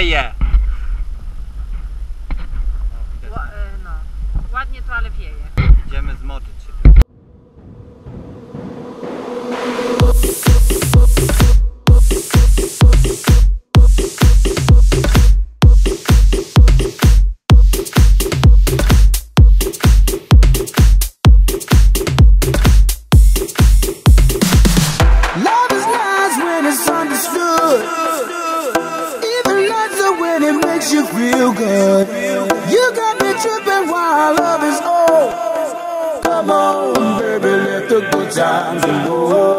wieje. No, ładnie to, ale wieje. Idziemy zmoczyć się. You feel good. You got me tripping while love is old. Come on, baby, let the good times go.